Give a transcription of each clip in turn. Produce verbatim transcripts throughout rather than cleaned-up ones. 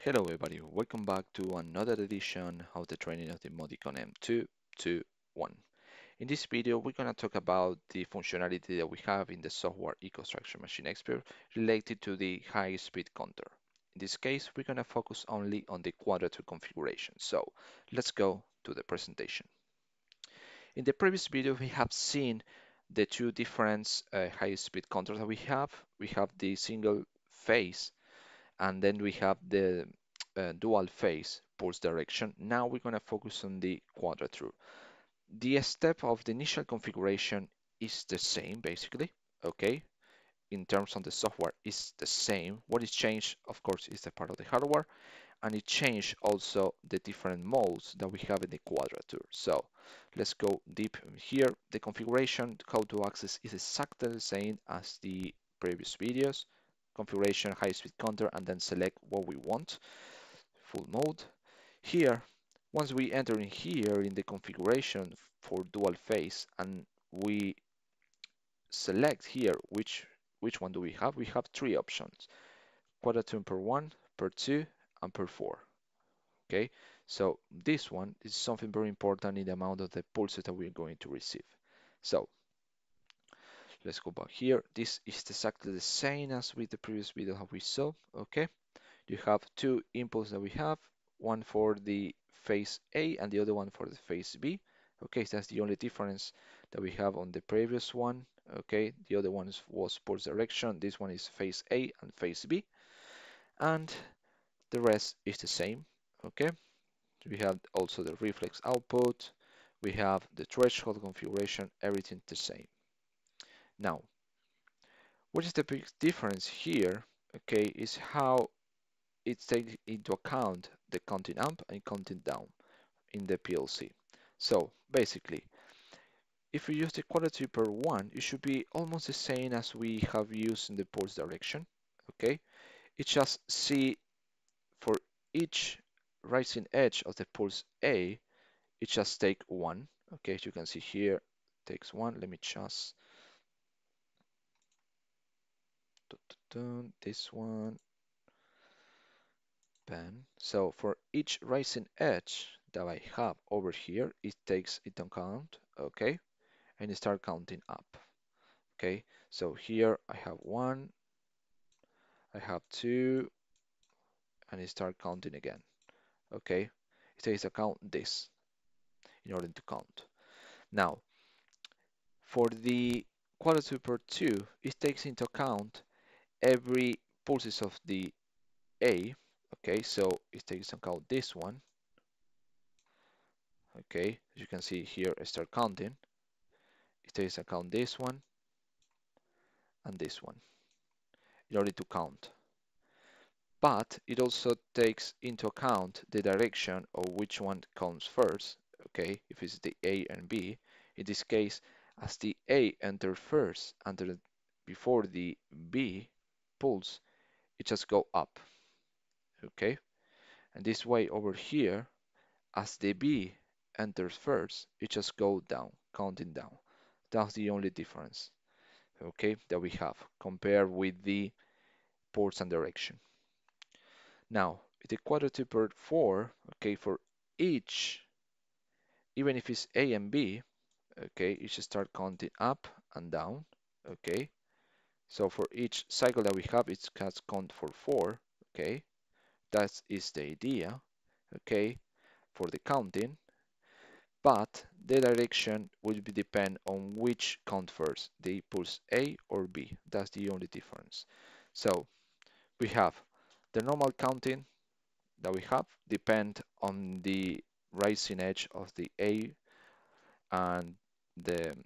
Hello everybody, welcome back to another edition of the training of the Modicon M two twenty-one. In this video, we're going to talk about the functionality that we have in the software EcoStruxure Machine Expert related to the high-speed counter. In this case, we're going to focus only on the quadrature configuration. So let's go to the presentation. In the previous video, we have seen the two different uh, high-speed counters that we have. We have the single phase, and then we have the uh, dual phase pulse direction. Now we're going to focus on the quadrature. The step of the initial configuration is the same, basically, okay? In terms of the software, it's the same. What is changed, of course, is the part of the hardware, and it changed also the different modes that we have in the quadrature. So let's go deep here. The configuration, how to access, is exactly the same as the previous videos. Configuration, high-speed counter, and then select what we want, full mode. Here, once we enter in here in the configuration for dual phase, and we select here which which one do we have, we have three options: quadrature per one, per two, and per four. Okay, so this one is something very important in the amount of the pulses that we're going to receive. So let's go back here. This is exactly the same as with the previous video that we saw, okay? You have two inputs that we have, one for the phase A and the other one for the phase B. Okay, so that's the only difference that we have on the previous one, okay? The other one was pulse direction, this one is phase A and phase B. And the rest is the same, okay? We have also the reflex output, we have the threshold configuration, everything the same. Now, what is the big difference here, okay, is how it takes into account the counting up and counting down in the P L C. So, basically, if you use the quality per one, it should be almost the same as we have used in the pulse direction, okay? It's just see for each rising edge of the pulse A, it just take one, okay? As you can see here, takes one. Let me just... this one, pen. So for each rising edge that I have over here, it takes it on count, okay, and it start counting up, okay. So here I have one, I have two, and it start counting again, okay. It takes account this in order to count. Now for the quadrature per two, it takes into account every pulses of the A, okay, so it takes into account this one, okay, as you can see here, I start counting, it takes into account this one, and this one, in order to count, but it also takes into account the direction of which one counts first, okay, if it's the A and B, in this case, as the A enters first, under before the B, pulse, it just go up, okay? And this way over here, as the B enters first, it just go down, counting down. That's the only difference, okay, that we have compared with the pulse and direction. Now, the quadrature per four, okay, for each, even if it's A and B, okay, it should start counting up and down, okay? So for each cycle that we have, it has count for four, okay? That is the idea, okay, for the counting, but the direction will be depend on which count first, the pulse A or B. That's the only difference. So we have the normal counting that we have depend on the rising edge of the A and the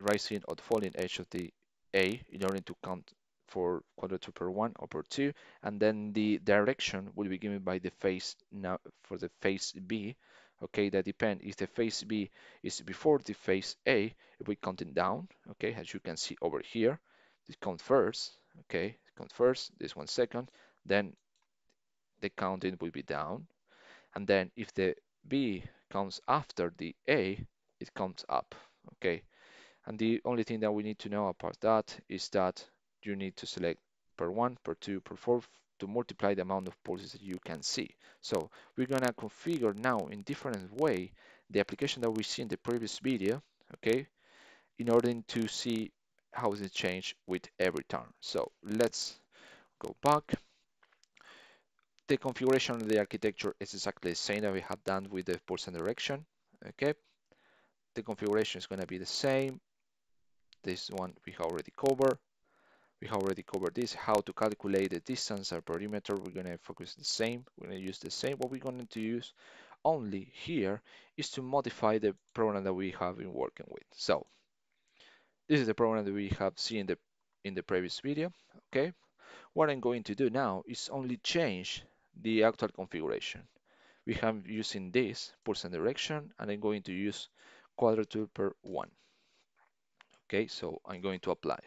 rising or the falling edge of the A in order to count for quadrature per one or per two, and then the direction will be given by the phase now for the phase B. Okay, that depends if the phase B is before the phase A, we're counting down. Okay, as you can see over here, it counts first. Okay, it counts first, this one second, then the counting will be down, and then if the B comes after the A, it comes up. Okay. And the only thing that we need to know about that is that you need to select per one, per two, per four, to multiply the amount of pulses that you can see. So we're going to configure now in different way the application that we see in the previous video, okay, in order to see how it changes with every turn. So let's go back. The configuration of the architecture is exactly the same that we had done with the pulse and direction, okay. The configuration is going to be the same. This one we have already covered. We have already covered this, how to calculate the distance or perimeter. We're going to focus the same. We're going to use the same. What we're going to use only here is to modify the program that we have been working with. So this is the program that we have seen in the in the previous video. Okay. What I'm going to do now is only change the actual configuration. We have using this pulse and direction, and I'm going to use quadrature per one. Okay, so I'm going to apply.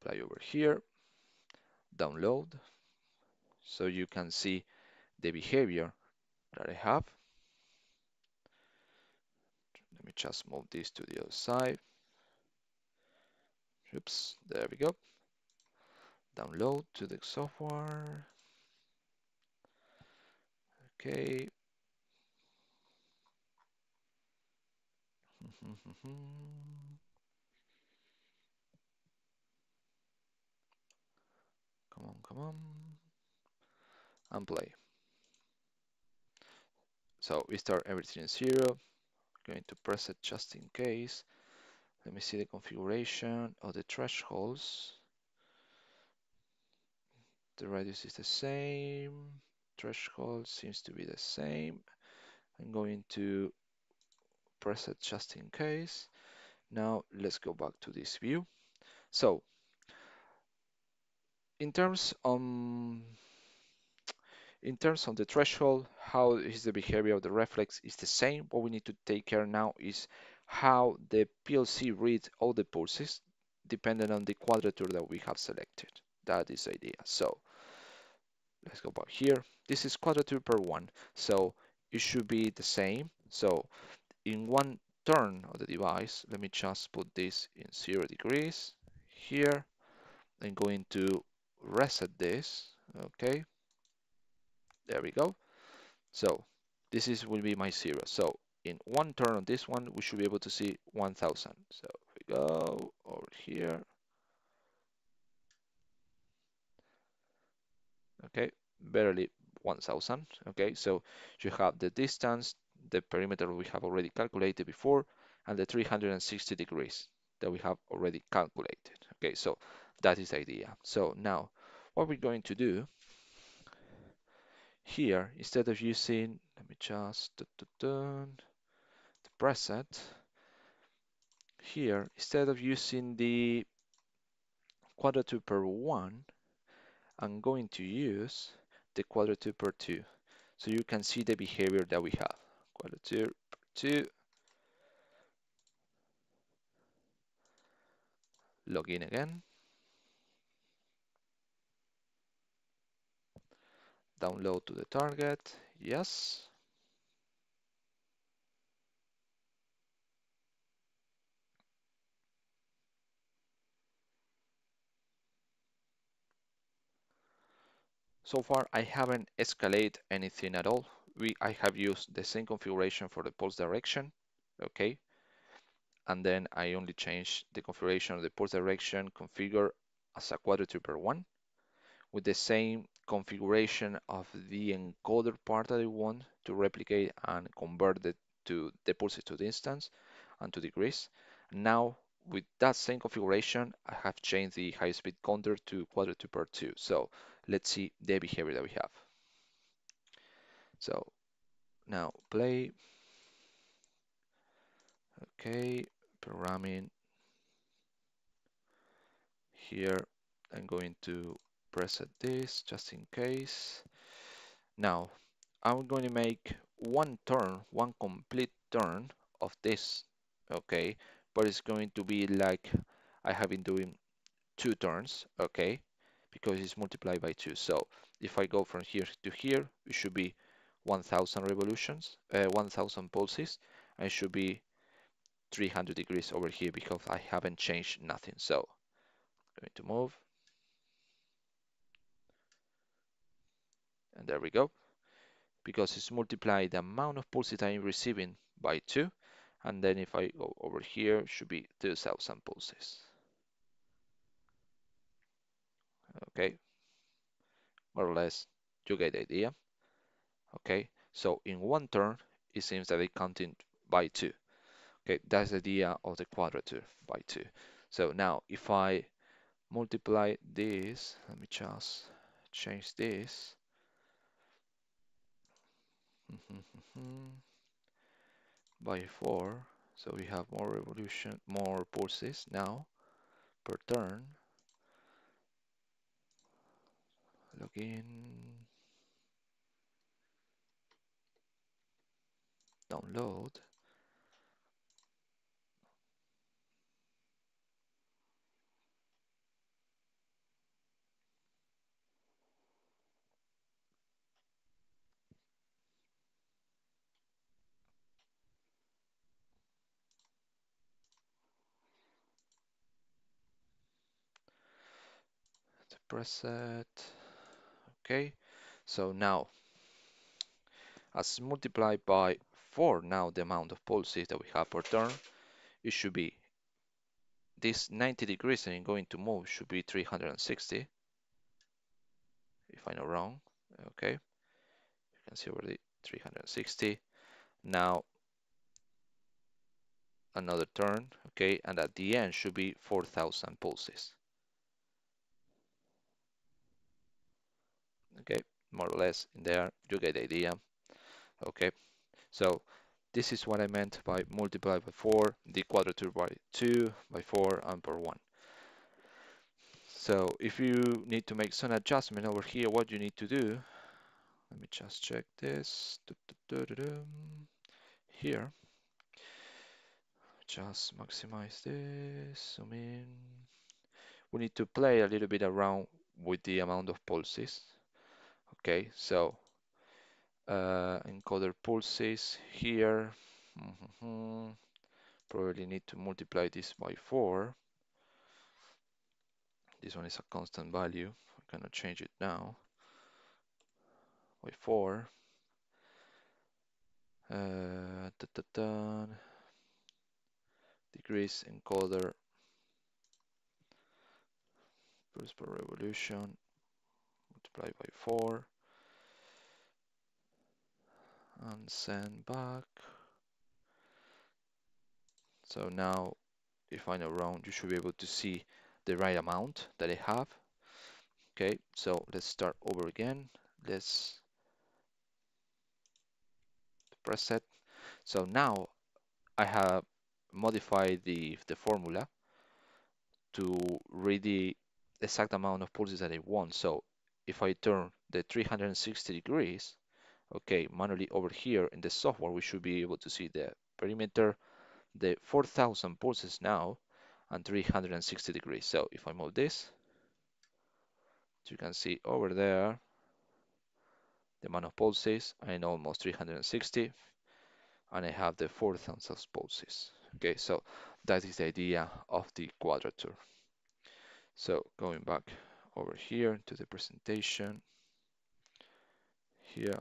Apply over here, download, so you can see the behavior that I have. Let me just move this to the other side. Oops, there we go. Download to the software. Okay. Come on, come on, and play. So we start everything in zero. I'm going to press it just in case. Let me see the configuration of the thresholds. The radius is the same. Threshold seems to be the same. I'm going to press it just in case. Now let's go back to this view. So in terms on in terms of the threshold, how is the behavior of the reflex is the same. What we need to take care now is how the P L C reads all the pulses depending on the quadrature that we have selected. That is the idea. So let's go back here. This is quadrature per one, so it should be the same. So in one turn of the device, let me just put this in zero degrees here. I'm going to reset this. Okay, there we go. So this is will be my zero. So in one turn on this one, we should be able to see one thousand. So we go over here. Okay, barely one thousand. Okay, so you have the distance, the perimeter we have already calculated before, and the three hundred sixty degrees that we have already calculated. Okay, so that is the idea. So now what we're going to do here, instead of using, let me just do, do, do, the preset here, instead of using the quadrature per one, I'm going to use the quadrature per two, so you can see the behavior that we have. Quadrature per two. Log in again. Download to the target. Yes. So far, I haven't escalated anything at all. We, I have used the same configuration for the pulse direction, okay? And then I only change the configuration of the pulse direction configure as a quadrature per one with the same configuration of the encoder part that I want to replicate and convert it to the pulses to distance and to degrees. Now, with that same configuration, I have changed the high-speed counter to quadrature per two. So let's see the behavior that we have. So now play. Okay, programming. Here I'm going to preset this just in case. Now I'm going to make one turn, one complete turn of this. Okay, but it's going to be like I have been doing two turns. Okay, because it's multiplied by two. So if I go from here to here, it should be one thousand revolutions, uh, one thousand pulses, and it should be three hundred degrees over here because I haven't changed nothing. So I'm going to move. and there we go, because it's multiplied the amount of pulses I'm receiving by two, and then if I go over here, it should be two thousand pulses. Okay, more or less, you get the idea. Okay, so in one turn, it seems that they counted by two. Okay, that's the idea of the quadrature, by two. So now, if I multiply this, let me just change this. By four, so we have more revolution, more pulses now per turn. Log in. Download. Preset. Okay, so now as multiplied by four, now the amount of pulses that we have per turn, it should be this ninety degrees and going to move should be three hundred sixty, if I'm not wrong. Okay, you can see already three hundred sixty. Now another turn, okay, and at the end should be four thousand pulses. Okay, more or less in there, you get the idea. Okay, so this is what I meant by multiply by four, the quadrature by two, by four, and per one. So if you need to make some adjustment over here, what you need to do, let me just check this, here, just maximize this, zoom in. We need to play a little bit around with the amount of pulses. Okay, so uh, encoder pulses here, mm-hmm. Probably need to multiply this by four. This one is a constant value, I cannot change it now, by four. Uh, da, da, da. Decrease encoder pulse per revolution. Multiply by four and send back. So now, if I'm around, you should be able to see the right amount that I have. Okay, so let's start over again. Let's preset. So now I have modified the, the formula to read the exact amount of pulses that I want. So if I turn the three hundred sixty degrees, okay, manually over here in the software, we should be able to see the perimeter, the four thousand pulses now, and three hundred sixty degrees. So if I move this, you can see over there, the amount of pulses, I know almost three hundred sixty, and I have the four thousand pulses. Okay, so that is the idea of the quadrature. So going back over here to the presentation here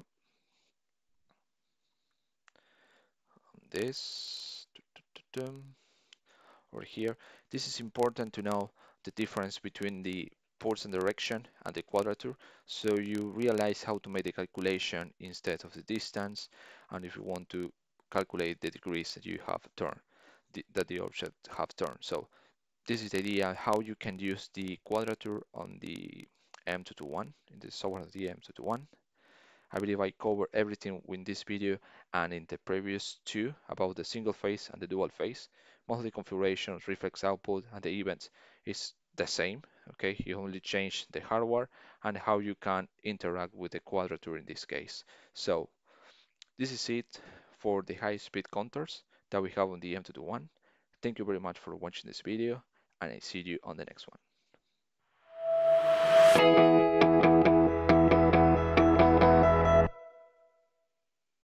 on this over here. This is important to know the difference between the pulse and direction and the quadrature, so you realize how to make the calculation instead of the distance, and if you want to calculate the degrees that you have turned, that the object have turned. So this is the idea how you can use the quadrature on the M two twenty-one, in the software of the M two twenty-one. I believe I covered everything in this video and in the previous two about the single phase and the dual phase. Most of the configurations, reflex output, and the events is the same. Okay, you only change the hardware and how you can interact with the quadrature in this case. So this is it for the high-speed counters that we have on the M two twenty-one. Thank you very much for watching this video, and I see you on the next one.